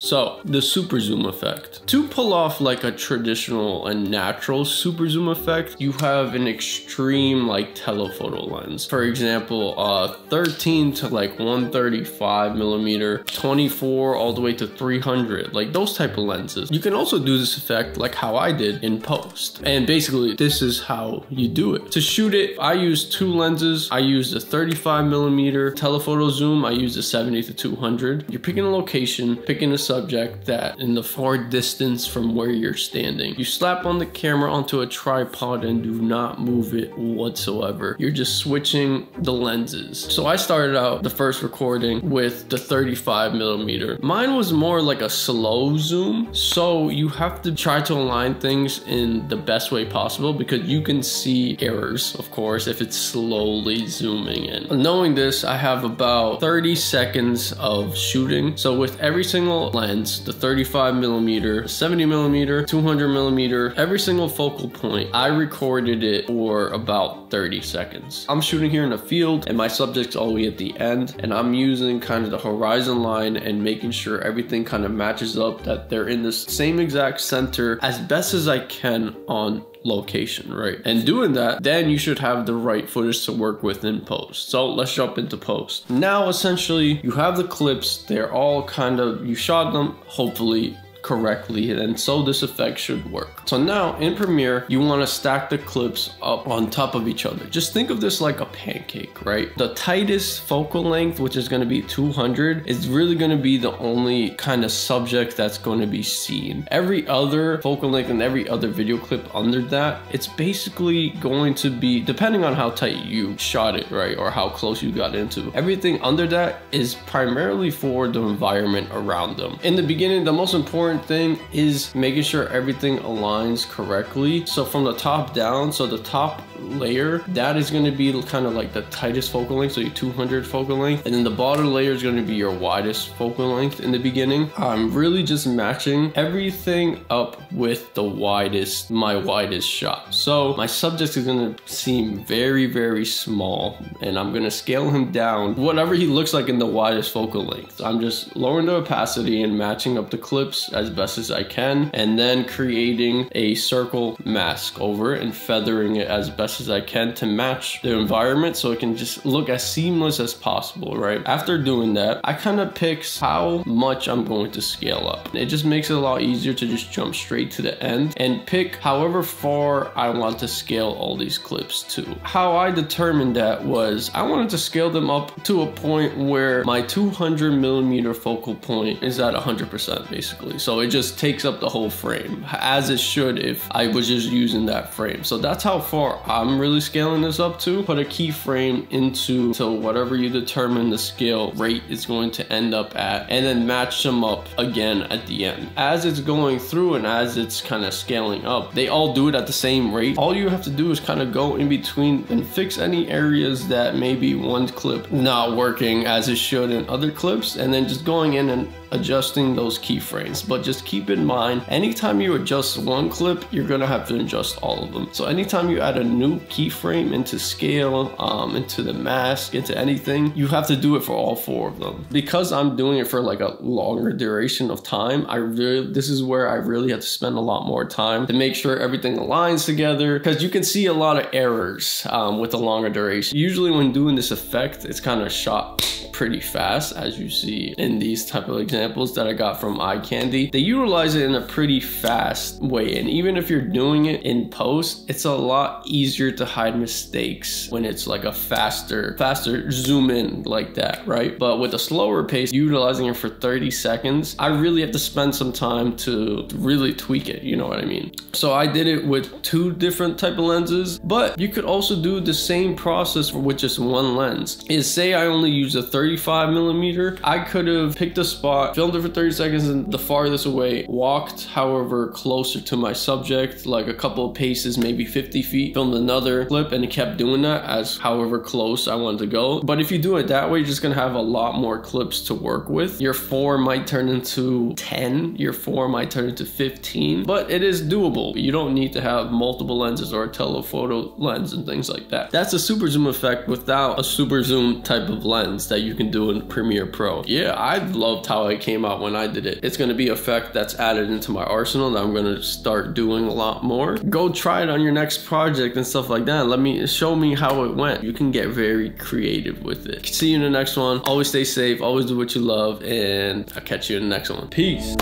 So, the super zoom effect. To pull off like a traditional and natural super zoom effect, you have an extreme like telephoto lens. For example, 13 to like 135 millimeter, 24 all the way to 300, like those type of lenses. You can also do this effect like how I did in post. And basically, this is how you do it. To shoot it, I use two lenses. I use the 35 millimeter telephoto zoom. I use the 70 to 200. You're picking a location, picking a subject that in the far distance from where you're standing. You slap on the camera onto a tripod and do not move it whatsoever. You're just switching the lenses. So I started out the first recording with the 35 millimeter. Mine was more like a slow zoom. So you have to try to align things in the best way possible because you can see errors, of course, if it's slowly zooming in. Knowing this, I have about 30 seconds of shooting. So with every single lens, the 35 millimeter, 70 millimeter, 200 millimeter, every single focal point, I recorded it for about 30 seconds. I'm shooting here in a field and my subject's all the way at the end, and I'm using kind of the horizon line and making sure everything kind of matches up, that they're in the same exact center as best as I can on location, right? And doing that, then you should have the right footage to work with in post. So let's jump into post. Now, essentially, you have the clips. They're all kind of, you shot them, hopefully, correctly, and so this effect should work. So now in Premiere, you want to stack the clips up on top of each other. Just think of this like a pancake, right? The tightest focal length, which is going to be 200, is really going to be the only kind of subject that's going to be seen. Every other focal length and every other video clip under that, it's basically going to be, depending on how tight you shot it, right? Or how close you got into. Everything under that is primarily for the environment around them. In the beginning, the most important thing is making sure everything aligns correctly. So from the top down, so the top layer, that is going to be kind of like the tightest focal length, so your 200 focal length, and then the bottom layer is going to be your widest focal length. In the beginning, I'm really just matching everything up with the widest, my widest shot. So my subject is going to seem very, very small, and I'm going to scale him down, whatever he looks like in the widest focal length. I'm just lowering the opacity and matching up the clips as best as I can, and then creating a circle mask over it and feathering it as best as I can to match the environment so it can just look as seamless as possible, right? After doing that, I kind of picks how much I'm going to scale up. It just makes it a lot easier to just jump straight to the end and pick however far I want to scale all these clips to. How I determined that was I wanted to scale them up to a point where my 200 millimeter focal point is at 100% basically. So it just takes up the whole frame, as it should if I was just using that frame. So that's how far I'm really scaling this up to. Put a keyframe into whatever you determine the scale rate is going to end up at, and then match them up again at the end. As it's going through and as it's kind of scaling up, they all do it at the same rate. All you have to do is kind of go in between and fix any areas that maybe one clip not working as it should in other clips, and then just going in and adjusting those keyframes. But just keep in mind, anytime you adjust one clip, you're gonna have to adjust all of them. So anytime you add a new keyframe into scale, into the mask, into anything, you have to do it for all four of them. Because I'm doing it for like a longer duration of time, this is where I really have to spend a lot more time to make sure everything aligns together, because you can see a lot of errors with a longer duration. Usually when doing this effect, it's kind of shot pretty fast, as you see in these type of examples that I got from Eye Candy. They utilize it in a pretty fast way, and even if you're doing it in post, it's a lot easier to hide mistakes when it's like a faster zoom in like that, right? But with a slower pace, utilizing it for 30 seconds, I really have to spend some time to really tweak it, you know what I mean? So I did it with two different type of lenses, but you could also do the same process with just one lens. Is say I only use a 35 millimeter, I could have picked a spot, filmed it for 30 seconds and the farthest away, walked however closer to my subject, like a couple of paces, maybe 50 feet, filmed another clip, and it kept doing that as however close I wanted to go. But if you do it that way, you're just gonna have a lot more clips to work with. Your 4 might turn into 10, your 4 might turn into 15, but it is doable. You don't need to have multiple lenses or a telephoto lens and things like that. That's a super zoom effect without a super zoom type of lens that you can do in Premiere Pro. Yeah, I've loved how I it came out when I did it. It's going to be an effect that's added into my arsenal that I'm going to start doing a lot more. Go try it on your next project and stuff like that. Show me how it went. You can get very creative with it. See you in the next one. Always stay safe. Always do what you love. And I'll catch you in the next one. Peace.